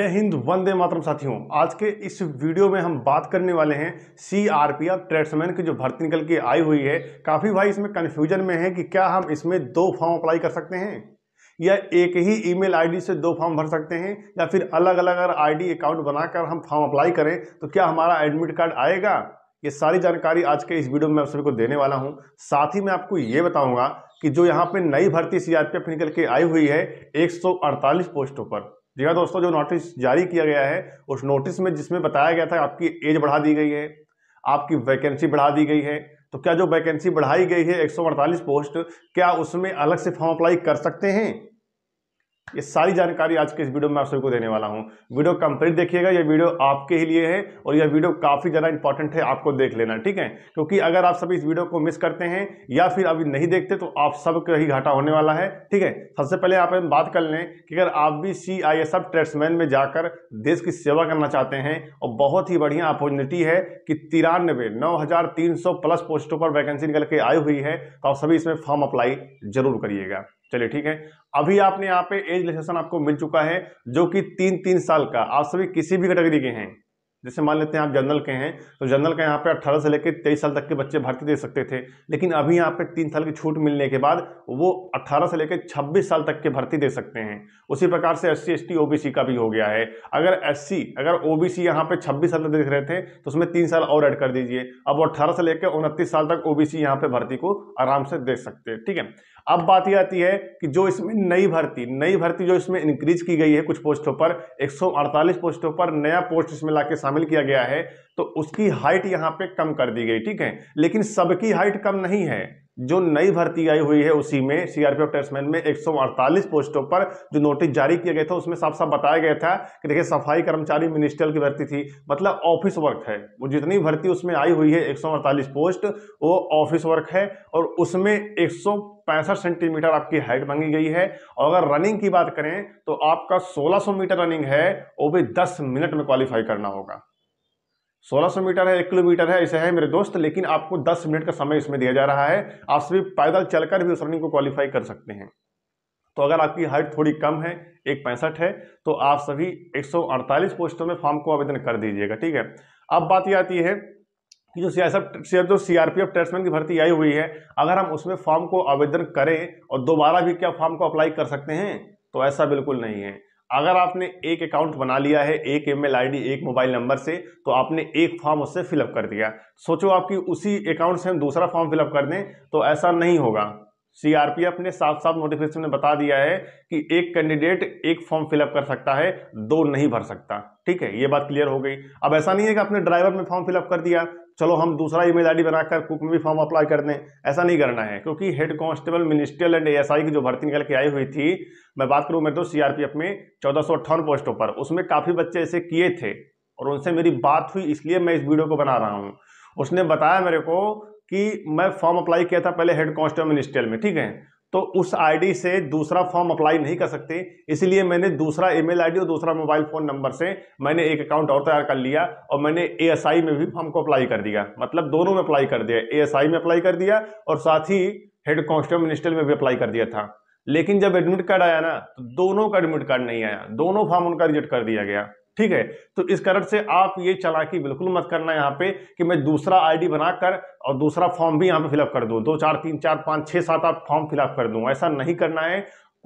जय हिंद, वंदे मातरम साथियों। आज के इस वीडियो में हम बात करने वाले हैं CRPF ट्रेड्समैन की जो भर्ती निकल के आई हुई है। काफ़ी भाई इसमें कन्फ्यूजन में है कि क्या हम इसमें दो फॉर्म अप्लाई कर सकते हैं या एक ही ईमेल आईडी से दो फॉर्म भर सकते हैं या फिर अलग अलग अगर आईडी अकाउंट बनाकर हम फॉर्म अप्लाई करें तो क्या हमारा एडमिट कार्ड आएगा। ये सारी जानकारी आज के इस वीडियो में आप सभी को देने वाला हूँ। साथ ही मैं आपको ये बताऊँगा कि जो यहाँ पर नई भर्ती CRPF निकल के आई हुई है 148 पोस्टों पर, जी हाँ दोस्तों, जो नोटिस जारी किया गया है उस नोटिस में जिसमें बताया गया था आपकी एज बढ़ा दी गई है, आपकी वैकेंसी बढ़ा दी गई है। तो क्या जो वैकेंसी बढ़ाई गई है 148 पोस्ट, क्या उसमें अलग से फॉर्म अप्लाई कर सकते हैं। ये सारी जानकारी आज के इस वीडियो में आप सभी को देने वाला हूँ। वीडियो कंप्लीट देखिएगा, ये वीडियो आपके ही लिए है और यह वीडियो काफ़ी ज़्यादा इंपॉर्टेंट है, आपको देख लेना, ठीक है। क्योंकि अगर आप सभी इस वीडियो को मिस करते हैं या फिर अभी नहीं देखते तो आप सबको ही घाटा होने वाला है, ठीक है। सबसे पहले आप हम बात कर लें कि अगर आप भी CRPF ट्रेड्समैन में जाकर देश की सेवा करना चाहते हैं और बहुत ही बढ़िया अपॉर्चुनिटी है कि 9,300 प्लस पोस्टों पर वैकेंसी निकल के आई हुई है, तो आप सभी इसमें फॉर्म अप्लाई जरूर करिएगा। चलिए, ठीक है। अभी आपने यहाँ पे एज रिलेक्सेशन आपको मिल चुका है जो कि 3-3 साल का, आप सभी किसी भी कैटेगरी के हैं। जैसे मान लेते हैं आप जनरल के हैं तो जनरल का यहाँ पे 18 से लेकर 23 साल तक के बच्चे भर्ती दे सकते थे, लेकिन अभी यहाँ पे 3 साल की छूट मिलने के बाद वो 18 से लेकर 26 साल तक के भर्ती दे सकते हैं। उसी प्रकार से SC ST OBC का भी हो गया है। अगर OBC यहाँ पे 26 साल तक देख रहे थे तो उसमें 3 साल और ऐड कर दीजिए, अब वो 18 से लेकर 29 साल तक OBC यहाँ पे भर्ती को आराम से देख सकते हैं, ठीक है। अब बात यह आती है कि जो इसमें नई भर्ती जो इसमें इंक्रीज की गई है कुछ पोस्टों पर, 148 पोस्टों पर नया पोस्ट इसमें लाके शामिल किया गया है, तो उसकी हाइट यहाँ पे कम कर दी गई, ठीक है। लेकिन सबकी हाइट कम नहीं है। जो नई भर्ती आई हुई है उसी में CRPF ट्रेड्समैन में 148 पोस्टों पर जो नोटिस जारी किया गया था उसमें साफ साफ बताया गया था कि देखिए सफाई कर्मचारी मिनिस्ट्रियल की भर्ती थी, मतलब ऑफिस वर्क है। वो जितनी भर्ती उसमें आई हुई है 148 पोस्ट वो ऑफिस वर्क है और उसमें 165 सेंटीमीटर आपकी हाइट मांगी गई है। और अगर रनिंग की बात करें तो आपका 1600 मीटर रनिंग है, वो भी 10 मिनट में क्वालिफाई करना होगा। 1600 मीटर है, 1 किलोमीटर है, ऐसे है मेरे दोस्त, लेकिन आपको 10 मिनट का समय इसमें दिया जा रहा है। आप सभी पैदल चलकर भी उस रनिंग को क्वालिफाई कर सकते हैं। तो अगर आपकी हाइट थोड़ी कम है, 1.65 है, तो आप सभी 148 पोस्टों में फॉर्म को आवेदन कर दीजिएगा, ठीक है। अब बात यह आती है कि जो CRPF ट्रेड्समैन की भर्ती आई हुई है, अगर हम उसमें फॉर्म को आवेदन करें और दोबारा भी क्या फॉर्म को अप्लाई कर सकते हैं, तो ऐसा बिल्कुल नहीं है। अगर आपने एक अकाउंट बना लिया है, एक email ID, एक मोबाइल नंबर से, तो आपने एक फॉर्म उससे फिलअप कर दिया। सोचो आपकी उसी अकाउंट से हम दूसरा फॉर्म फिलअप कर दें, तो ऐसा नहीं होगा। CRPF ने साफ साफ नोटिफिकेशन में बता दिया है कि एक कैंडिडेट एक फॉर्म फिलअप कर सकता है, 2 नहीं भर सकता, ठीक है। ये बात क्लियर हो गई। अब ऐसा नहीं है कि आपने ड्राइवर में फॉर्म फिलअप कर दिया, चलो हम दूसरा email ID बनाकर कुक में भी फॉर्म अप्लाई कर दें, ऐसा नहीं करना है। क्योंकि head constable ministerial and ASI की जो भर्ती निकल के आई हुई थी, मैं बात करूं मेरे तो CRPF में 1458 पोस्टों पर, उसमें काफ़ी बच्चे ऐसे किए थे और उनसे मेरी बात हुई, इसलिए मैं इस वीडियो को बना रहा हूँ। उसने बताया मेरे को कि मैं फॉर्म अप्लाई किया था पहले हेड कांस्टेबल मिनिस्ट्रियल में, ठीक है, तो उस आईडी से दूसरा फॉर्म अप्लाई नहीं कर सकते, इसलिए मैंने दूसरा email ID और दूसरा मोबाइल फ़ोन नंबर से मैंने एक अकाउंट और तैयार कर लिया और मैंने ASI में भी फॉर्म को अप्लाई कर दिया, मतलब दोनों में अप्लाई कर दिया, ASI में अप्लाई कर दिया और साथ ही हेड कांस्टेबल मिनिस्ट्रियल में भी अप्लाई कर दिया था। लेकिन जब एडमिट कार्ड आया ना, तो दोनों का एडमिट कार्ड नहीं आया, दोनों फॉर्म उनका रिजेक्ट कर दिया गया, ठीक है। तो इस कारण से आप ये चालाकी बिल्कुल मत करना यहाँ पे कि मैं दूसरा आईडी बनाकर और दूसरा फॉर्म भी यहाँ पे फिलअप कर दूँ, 2, 4, 3, 4, 5, 6, 7 आप फॉर्म फिलअप कर दूँ, ऐसा नहीं करना है।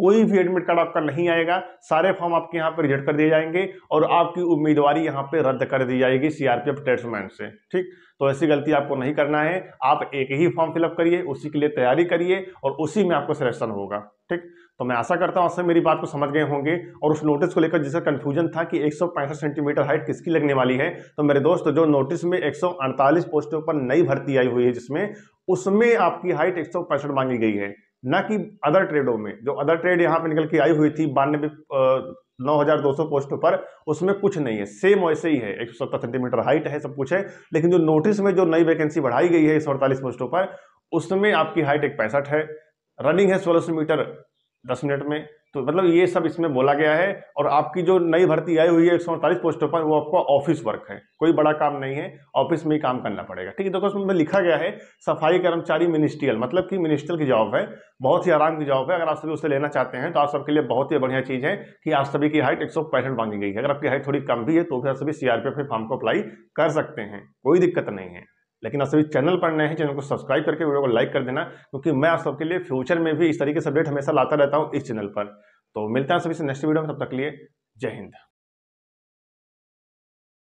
कोई भी एडमिट कार्ड आपका नहीं आएगा, सारे फॉर्म आपके यहाँ पे रिजेक्ट कर दिए जाएंगे और आपकी उम्मीदवारी यहाँ पे रद्द कर दी जाएगी CRPF ट्रेड्समैन से, ठीक। तो ऐसी गलती आपको नहीं करना है। आप एक ही फॉर्म फिलअप करिए, उसी के लिए तैयारी करिए और उसी में आपको सिलेक्शन होगा, ठीक। तो मैं आशा करता हूँ आपसे मेरी बात को समझ गए होंगे। और उस नोटिस को लेकर जिसका कन्फ्यूजन था कि 165 सेंटीमीटर हाइट किसकी लगने वाली है, तो मेरे दोस्त जो नोटिस में 148 पोस्टों पर नई भर्ती आई हुई है जिसमें, उसमें आपकी हाइट 165 मांगी गई है, ना कि अदर ट्रेडों में। जो अदर ट्रेड यहाँ पे निकल के आई हुई थी 9,200 पोस्टों पर, उसमें कुछ नहीं है, सेम वैसे ही है, 170 सेंटीमीटर हाइट है, सब कुछ है। लेकिन जो नोटिस में जो नई वैकेंसी बढ़ाई गई है 148 पोस्टों पर, उसमें आपकी हाइट 1.65 है, रनिंग है 1600 मीटर 10 मिनट में, तो मतलब ये सब इसमें बोला गया है। और आपकी जो नई भर्ती आई हुई है 148 पोस्टों पर, वो आपका ऑफिस वर्क है, कोई बड़ा काम नहीं है, ऑफिस में ही काम करना पड़ेगा। ठीक है, देखो उसमें लिखा गया है सफाई कर्मचारी मिनिस्ट्रियल, मतलब कि मिनिस्ट्रियल की जॉब है, बहुत ही आराम की जॉब है। अगर आप सभी उसे लेना चाहते हैं तो आप सबके लिए बहुत ही बढ़िया चीज़ है कि आप सभी की हाइट 165 मांगी गई है। अगर आपकी हाइट थोड़ी कम भी है तो फिर आप सभी CRPF में फॉर्म को अप्लाई कर सकते हैं, कोई दिक्कत नहीं है। लेकिन आप सभी चैनल पर नए हैं, चैनल को सब्सक्राइब करके वीडियो को लाइक कर देना, क्योंकि मैं आप सबके लिए फ्यूचर में भी इस तरीके से अपडेट हमेशा लाता रहता हूं इस चैनल पर। तो मिलता है सभी से नेक्स्ट वीडियो में, तब तक के लिए जय हिंद।